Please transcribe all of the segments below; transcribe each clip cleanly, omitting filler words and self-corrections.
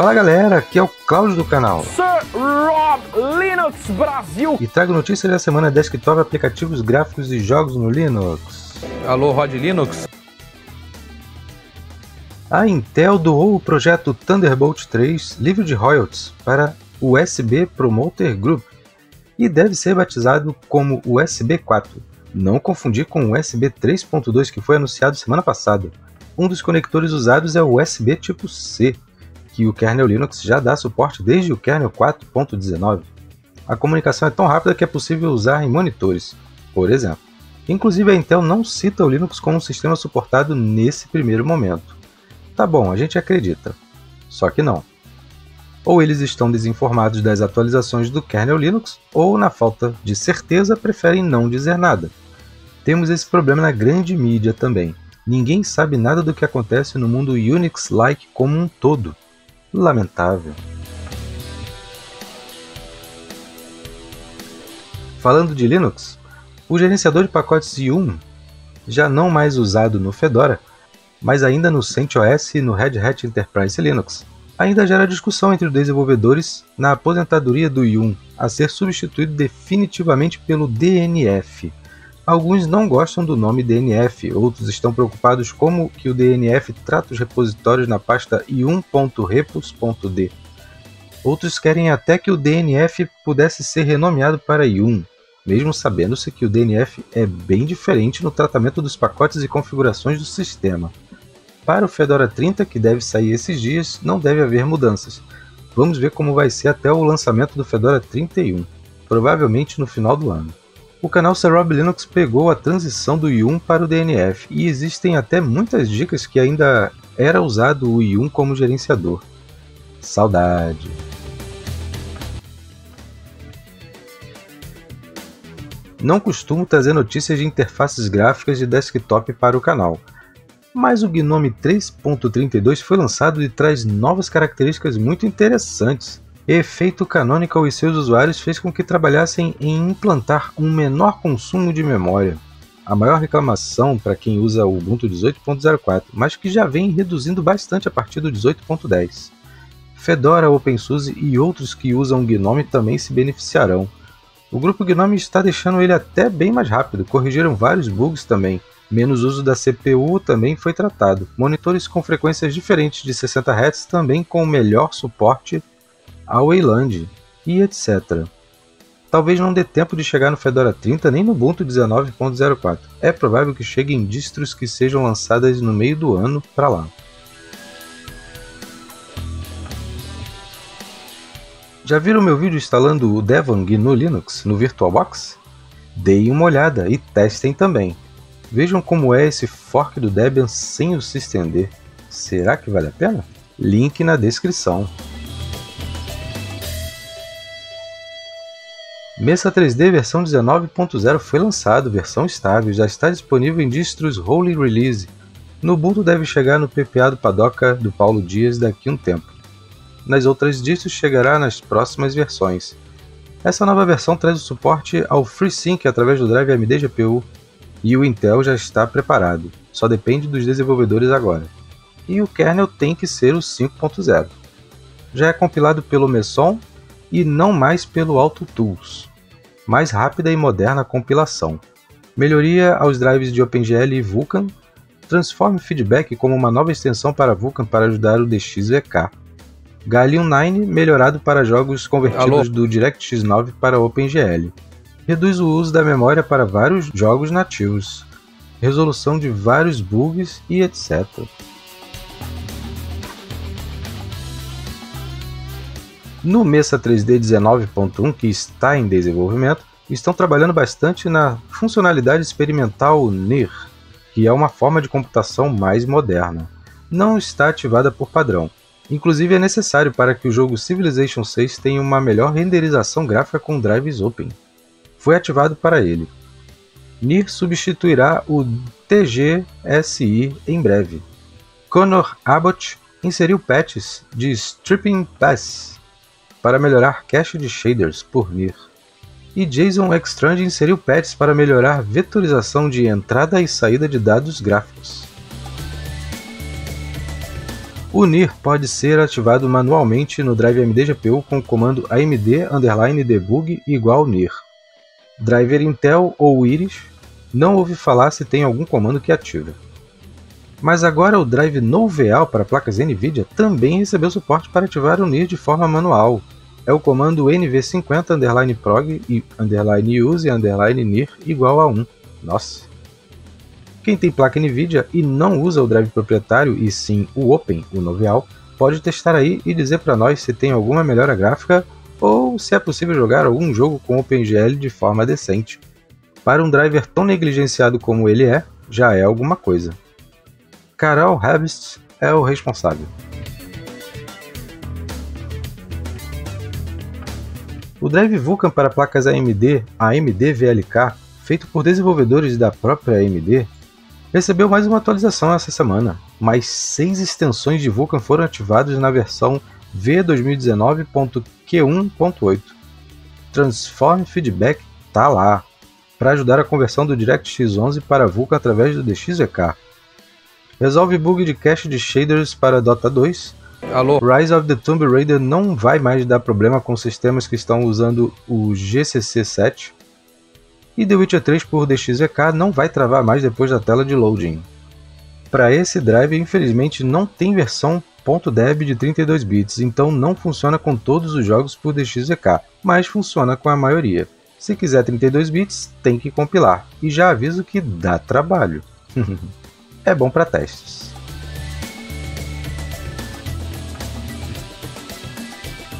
Fala galera, aqui é o Cláudio do canal Sir Rob Linux Brasil e trago notícias da semana desktop, aplicativos, gráficos e jogos no Linux. Alô Rod Linux. A Intel doou o projeto Thunderbolt 3, livre de royalties, para USB Promoter Group e deve ser batizado como USB 4. Não confundir com o USB 3.2 que foi anunciado semana passada. Um dos conectores usados é o USB tipo C, que o kernel Linux já dá suporte desde o kernel 4.19. A comunicação é tão rápida que é possível usar em monitores, por exemplo. Inclusive a Intel não cita o Linux como um sistema suportado nesse primeiro momento. Tá bom, a gente acredita. Só que não. Ou eles estão desinformados das atualizações do kernel Linux, ou na falta de certeza preferem não dizer nada. Temos esse problema na grande mídia também. Ninguém sabe nada do que acontece no mundo Unix-like como um todo. Lamentável. Falando de Linux, o gerenciador de pacotes Yum, já não mais usado no Fedora, mas ainda no CentOS e no Red Hat Enterprise Linux, ainda gera discussão entre os desenvolvedores na aposentadoria do Yum, a ser substituído definitivamente pelo DNF. Alguns não gostam do nome DNF, outros estão preocupados como que o DNF trata os repositórios na pasta yum.repos.d. Outros querem até que o DNF pudesse ser renomeado para Yum, mesmo sabendo-se que o DNF é bem diferente no tratamento dos pacotes e configurações do sistema. Para o Fedora 30, que deve sair esses dias, não deve haver mudanças. Vamos ver como vai ser até o lançamento do Fedora 31, provavelmente no final do ano. O canal Sir Rob Linux pegou a transição do Yum para o DNF, e existem até muitas dicas que ainda era usado o Yum como gerenciador. Saudade! Não costumo trazer notícias de interfaces gráficas de desktop para o canal, mas o GNOME 3.32 foi lançado e traz novas características muito interessantes. Efeito Canonical e seus usuários fez com que trabalhassem em implantar um menor consumo de memória. A maior reclamação para quem usa o Ubuntu 18.04, mas que já vem reduzindo bastante a partir do 18.10. Fedora, OpenSUSE e outros que usam GNOME também se beneficiarão. O grupo GNOME está deixando ele até bem mais rápido, corrigiram vários bugs também. Menos uso da CPU também foi tratado. Monitores com frequências diferentes de 60 Hz também com melhor suporte a Wayland e etc. Talvez não dê tempo de chegar no Fedora 30 nem no Ubuntu 19.04. É provável que chegue em distros que sejam lançadas no meio do ano para lá. Já viram meu vídeo instalando o Devuan GNU/Linux no VirtualBox? Deem uma olhada e testem também. Vejam como é esse fork do Debian sem o Systemd. Será que vale a pena? Link na descrição. Meson 3D versão 19.0 foi lançado, versão estável, já está disponível em distros Holy Release. No Ubuntu deve chegar no PPA do Padoca do Paulo Dias daqui a um tempo. Nas outras distros chegará nas próximas versões. Essa nova versão traz o suporte ao FreeSync através do drive AMD GPU e o Intel já está preparado, só depende dos desenvolvedores agora. E o kernel tem que ser o 5.0. Já é compilado pelo Meson e não mais pelo AutoTools. Mais rápida e moderna a compilação. Melhoria aos drives de OpenGL e Vulkan. Transform Feedback como uma nova extensão para Vulkan para ajudar o DXVK. Gallium 9 melhorado para jogos convertidos do DirectX 9 para OpenGL. Reduz o uso da memória para vários jogos nativos. Resolução de vários bugs e etc. No Mesa 3D 19.1, que está em desenvolvimento, estão trabalhando bastante na funcionalidade experimental NIR, que é uma forma de computação mais moderna. Não está ativada por padrão. Inclusive é necessário para que o jogo Civilization 6 tenha uma melhor renderização gráfica com drives open. Foi ativado para ele. NIR substituirá o TGSI em breve. Connor Abbott inseriu patches de Stripping Pass para melhorar cache de shaders por NIR. E Jason Extrange inseriu patches para melhorar vetorização de entrada e saída de dados gráficos. O NIR pode ser ativado manualmente no drive AMD GPU com o comando AMD_debug igual NIR. Driver Intel ou Iris, não ouvi falar se tem algum comando que ativa. Mas agora o drive Nouveau para placas NVIDIA também recebeu suporte para ativar o NIR de forma manual. É o comando nv50_prog e _use_nir igual a 1. Nossa! Quem tem placa NVIDIA e não usa o drive proprietário e sim o Open, o Nouveau, pode testar aí e dizer para nós se tem alguma melhora gráfica ou se é possível jogar algum jogo com OpenGL de forma decente. Para um driver tão negligenciado como ele é, já é alguma coisa. Carol Habst é o responsável. O drive Vulkan para placas AMD, AMD VLK, feito por desenvolvedores da própria AMD, recebeu mais uma atualização essa semana. Mais 6 extensões de Vulkan foram ativadas na versão V2019.Q1.8. Transform Feedback tá lá, para ajudar a conversão do DirectX 11 para Vulkan através do DXVK. Resolve bug de cache de shaders para Dota 2. Alô? Rise of the Tomb Raider não vai mais dar problema com sistemas que estão usando o GCC7. E The Witcher 3 por DXVK não vai travar mais depois da tela de loading. Para esse drive, infelizmente, não tem versão .deb de 32 bits, então não funciona com todos os jogos por DXVK, mas funciona com a maioria. Se quiser 32 bits, tem que compilar, e já aviso que dá trabalho. É bom para testes.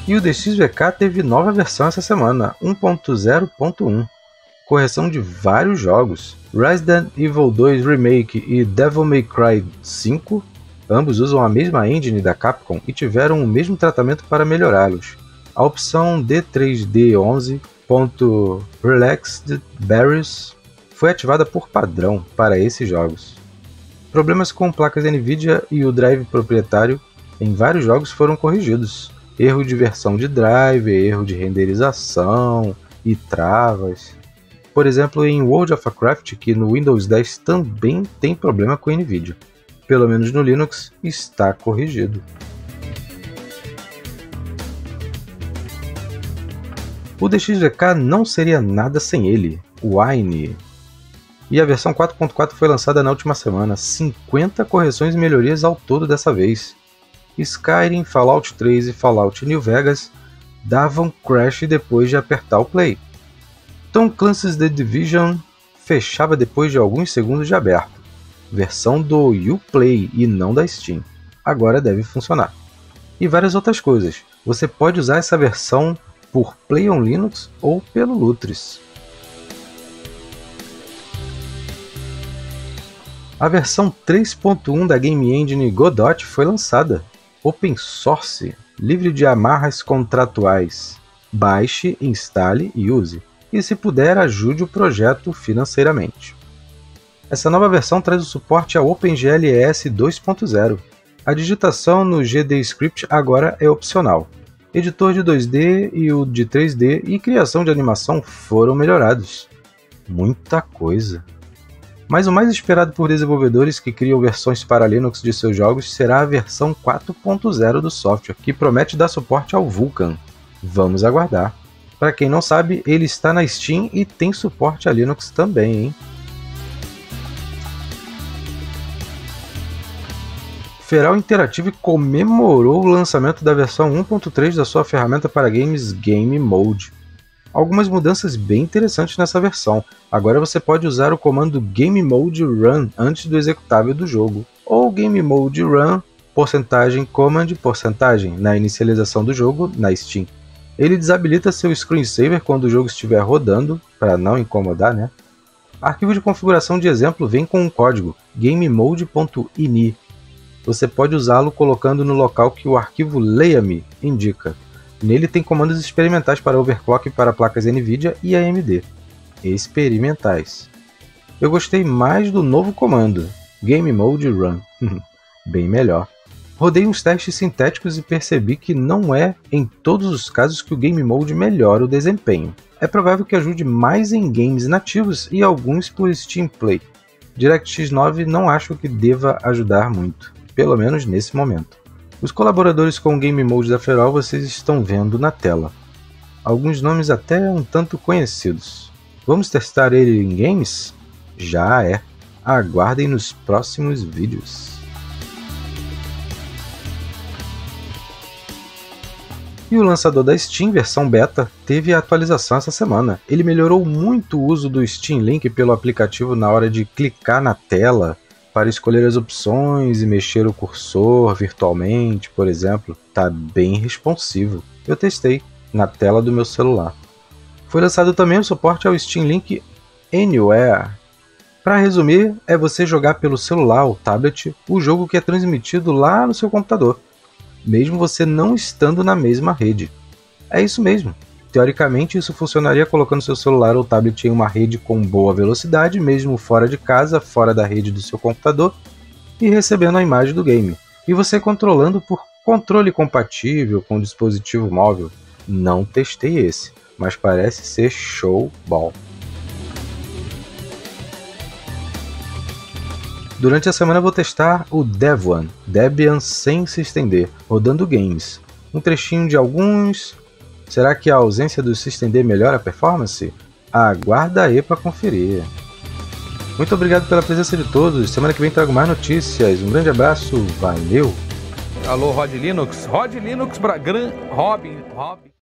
E o DXVK teve nova versão essa semana, 1.0.1. Correção de vários jogos. Resident Evil 2 Remake e Devil May Cry 5, ambos usam a mesma engine da Capcom e tiveram o mesmo tratamento para melhorá-los. A opção D3D11.Relaxed Barriers foi ativada por padrão para esses jogos. Problemas com placas NVIDIA e o drive proprietário em vários jogos foram corrigidos. Erro de versão de drive, erro de renderização e travas. Por exemplo, em World of Warcraft, que no Windows 10 também tem problema com NVIDIA. Pelo menos no Linux, está corrigido. O DXVK não seria nada sem ele, o Wine. E a versão 4.4 foi lançada na última semana, 50 correções e melhorias ao todo dessa vez. Skyrim, Fallout 3 e Fallout New Vegas davam crash depois de apertar o play. Tom Clancy's The Division fechava depois de alguns segundos de aberto. Versão do Uplay e não da Steam. Agora deve funcionar. E várias outras coisas. Você pode usar essa versão por Play on Linux ou pelo Lutris. A versão 3.1 da Game Engine Godot foi lançada. Open Source, livre de amarras contratuais. Baixe, instale e use. E se puder, ajude o projeto financeiramente. Essa nova versão traz o suporte ao OpenGL ES 2.0. A digitação no GDScript agora é opcional. Editor de 2D e o de 3D e criação de animação foram melhorados. Muita coisa! Mas o mais esperado por desenvolvedores que criam versões para Linux de seus jogos será a versão 4.0 do software, que promete dar suporte ao Vulkan. Vamos aguardar! Para quem não sabe, ele está na Steam e tem suporte a Linux também, hein? Feral Interactive comemorou o lançamento da versão 1.3 da sua ferramenta para games Game Mode. Algumas mudanças bem interessantes nessa versão. Agora você pode usar o comando Game Mode Run antes do executável do jogo, ou Game Mode Run %command% na inicialização do jogo na Steam. Ele desabilita seu screensaver quando o jogo estiver rodando, para não incomodar, né? Arquivo de configuração de exemplo vem com um código, gamemode.ini. Você pode usá-lo colocando no local que o arquivo leia-me indica. Nele tem comandos experimentais para overclock para placas NVIDIA e AMD. Experimentais. Eu gostei mais do novo comando, gamemode_run. Bem melhor. Rodei uns testes sintéticos e percebi que não é em todos os casos que o Game Mode melhora o desempenho. É provável que ajude mais em games nativos e alguns por Steam Play. DirectX 9 não acho que deva ajudar muito, pelo menos nesse momento. Os colaboradores com o Game Mode da Feral vocês estão vendo na tela. Alguns nomes até um tanto conhecidos. Vamos testar ele em games? Já é! Aguardem nos próximos vídeos. E o lançador da Steam, versão beta, teve a atualização essa semana. Ele melhorou muito o uso do Steam Link pelo aplicativo na hora de clicar na tela para escolher as opções e mexer o cursor virtualmente, por exemplo. Tá bem responsivo. Eu testei na tela do meu celular. Foi lançado também o suporte ao Steam Link Anywhere. Para resumir, é você jogar pelo celular ou tablet o jogo que é transmitido lá no seu computador, mesmo você não estando na mesma rede. É isso mesmo. Teoricamente, isso funcionaria colocando seu celular ou tablet em uma rede com boa velocidade, mesmo fora de casa, fora da rede do seu computador, e recebendo a imagem do game. E você controlando por controle compatível com o dispositivo móvel. Não testei esse, mas parece ser show bom. Durante a semana vou testar o Debian sem se estender, rodando games. Um trechinho de alguns. Será que a ausência do se estender melhora a performance? Aguarda aí para conferir. Muito obrigado pela presença de todos. Semana que vem trago mais notícias. Um grande abraço. Valeu! Alô, Rob Linux. Rob Linux Bragan. Robin.